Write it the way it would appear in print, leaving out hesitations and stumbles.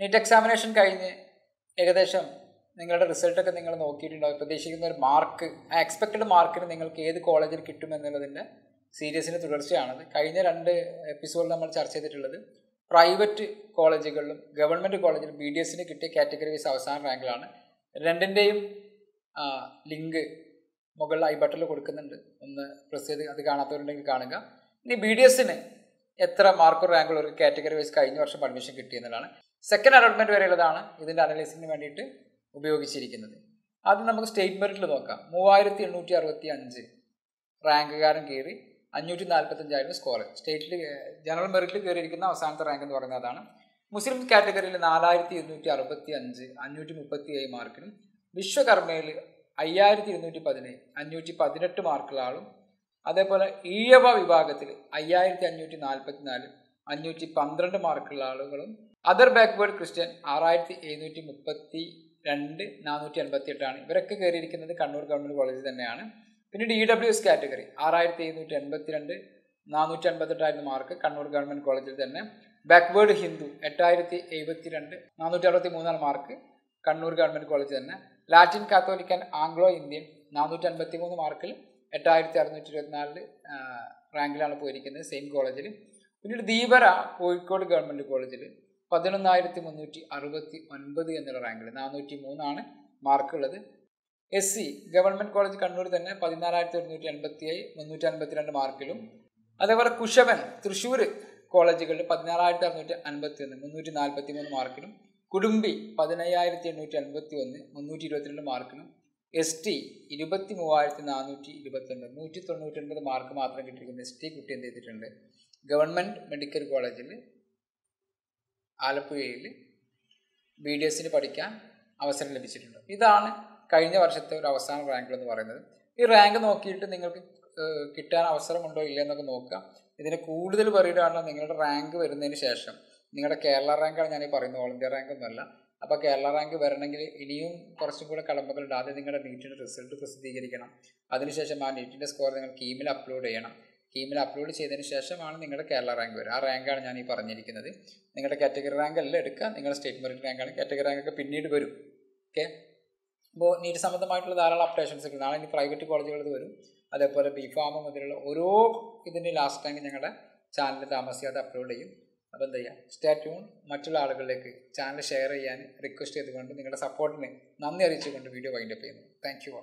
NEET examination ഏകദേശം നിങ്ങളുടെ result ഒക്കെ നിങ്ങൾ നോക്കിയിട്ടുണ്ടാവും പ്രതീക്ഷിക്കുന്ന ഒരു മാർക്ക് എക്സ്പെക്റ്റഡ് മാർക്കിന് നിങ്ങൾക്ക് ഏത് കോളേജിൽ കിട്ടും എന്നുള്ളതിന്റെ സീരീസിന്റെ തുടർച്ചയാണ് കഴിഞ്ഞ രണ്ട് എപ്പിസോഡിൽ നമ്മൾ ചർച്ച ചെയ്തിട്ടുള്ളത് പ്രൈവറ്റ് കോളേജുകളിലും ഗവൺമെന്റ് കോളേജിലും BDS ന് കിട്ടിയ കാറ്റഗറി വൈസ് അവസാന റാങ്കാണ് രണ്ടിന്റെയും ലിങ്ക് മുകളിൽ ഐ ബട്ടണിൽ കൊടുക്കുന്നുണ്ട് ഒന്ന് പ്രസ് ചെയ്ത് അത് കാണാത്തവരുണ്ടെങ്കിൽ കാണുക ഇനി BDS ന് എത്ര മാർക്ക് റാങ്കുകൾ ഒരു കാറ്റഗറി വൈസ് കഴിഞ്ഞ വർഷം അഡ്മിഷൻ കിട്ടിയെന്നുള്ളതാണ് സെക്കൻഡ് അലോട്ട്മെന്റ് വരെയുള്ളതാണ് ഇതിന്റെ അനലൈസിസിന് വേണ്ടിയിട്ട് ഉപയോഗിച്ചിരിക്കുന്നത് ആദ്യം നമുക്ക് സ്റ്റേറ്റ് മെറിറ്റിൽ നോക്കാം 3865 റാങ്കുകാരൻ കയറി 545 ആയിരുന്നു സ്കോർ സ്റ്റേറ്റിൽ ജനറൽ മെറിറ്റിൽ കയറിയിരിക്കുന്ന അവസാനത്തെ റാങ്ക് എന്ന് പറയുന്നത് അതാണ് മുസ്ലിം കാറ്റഗറിയിൽ 4265 537 മാർക്കിനും വിശ്വകർമ്മയിൽ 5217 518 മാർക്കുകളാളും അതേപോലെ ഈഴവ വിഭാഗത്തിൽ 5544 512 മാർക്കുള്ള ആളുകളും അതർ ബാക്ക്വേർഡ് ക്രിസ്ത്യൻ 6732 488 ഇവരൊക്കെ കയറിയിരിക്കുന്നത് കണ്ണൂർ ഗവൺമെന്റ് കോളേജിൽ തന്നെയാണ് പിന്നീട് EWS category 6782 458 mark Kannur government കോളേജിൽ തന്നെ backward Hindu 8072 463 mark Kannur government കോളേജിൽ തന്നെ Latin Catholic and Anglo Indian 453 മാർക്കിൽ 8624 റാങ്കിലാണ് പോയിരിക്കുന്നത് സെയിം കോളേജിൽ പിന്നീട് ദീപര കോഴിക്കോട് ഗവൺമെൻറ് കോളേജിൽ 11369 എന്നുള്ള റാങ്കിൽ 403 മാർക്കുള്ളത് SC ഗവൺമെൻറ് കോളേജ് കണ്ണൂർ തന്നെ 14187 352 മാർക്കിലും അതേപോലെ കുശവൻ തൃശ്ശൂർ കോളേജുകളിൽ 14651 343 മാർക്കിലും കുടുംബി 15881 322 മാർക്കിലും ST 23429 199 മാർക്ക് മാത്രം കിട്ടിയിരിക്കുന്ന ST കുട്ടി എന്ത് ചെയ്തിട്ടുണ്ട് ഗവൺമെൻറ് മെഡിക്കൽ കോളേജിൽ ആലപ്പുഴയിൽ BDS പഠിക്കാൻ അവസരം ലഭിച്ചിട്ടുണ്ട് ഇതാണ് കഴിഞ്ഞ വർഷത്തെ ഒരു അവസാന റാങ്ക് എന്ന് പറയുന്നത് ഈ റാങ്ക് നോക്കിയിട്ട് നിങ്ങൾക്ക് കിട്ടാൻ അവസരമുണ്ടോ ഇല്ല എന്നൊക്കെ നോക്കുക ഇതിന് കൂടുതൽ പറയുകയാണെങ്കിൽ നിങ്ങളുടെ റാങ്ക് വരുന്നതിന് ശേഷം നിങ്ങളുടെ കേരള റാങ്കാണ് ഞാൻ ഈ പറയുന്നത് ഓൾ ഇന്ത്യ റാങ്ക് ഒന്നുമല്ല അപ്പോൾ കേരള റാങ്ക് വരണമെങ്കിൽ ഇനിയും കുറച്ചും കൂടെ കടമ്പകളുണ്ട് ആദ്യം നിങ്ങളുടെ നീറ്റിൻ്റെ റിസൾട്ട് പ്രസിദ്ധീകരിക്കണം അതിനുശേഷം ആ നീറ്റിൻ്റെ സ്കോർ നിങ്ങൾ കീമിൽ അപ്ലോഡ് ചെയ്യണം കീമിൽ അപ്ലോഡ് ചെയ്തതിന് ശേഷമാണ് നിങ്ങളുടെ കേരള റാങ്ക് വരിക ആ റാങ്കാണ് ഞാൻ ഈ പറഞ്ഞിരിക്കുന്നത് നിങ്ങളുടെ കാറ്റഗറി റാങ്ക് അല്ല എടുക്കുക നിങ്ങളുടെ സ്റ്റേറ്റ് മെറിറ്റ് റാങ്കാണ് കാറ്റഗറി റാങ്കൊക്കെ പിന്നീട് വരും ഓക്കെ അപ്പോൾ നീറ്റ് സംബന്ധമായിട്ടുള്ള ധാരാളം അപ്ഡേഷൻസ് ഒക്കെ നാളെ ഇനി പ്രൈവറ്റ് കോളേജുകളിൽ വരും അതേപോലെ ബിഫാം മുതലുള്ള ഓരോ ഇതിൻ്റെ ലാസ്റ്റ് റാങ്ക് ഞങ്ങളുടെ ചാനലിൽ താമസിയാതെ അപ്ലോഡ് ചെയ്യും അപ്പോൾ എന്താ ചെയ്യുക സ്റ്റേ ട്യൂൺ മറ്റുള്ള ആളുകളിലേക്ക് ചാനൽ ഷെയർ ചെയ്യാൻ റിക്വസ്റ്റ് ചെയ്തുകൊണ്ട് നിങ്ങളുടെ സപ്പോർട്ടിന് നന്ദി അറിയിച്ചുകൊണ്ട് വീഡിയോ വൈൻഡപ്പ് ചെയ്യുന്നു താങ്ക് യു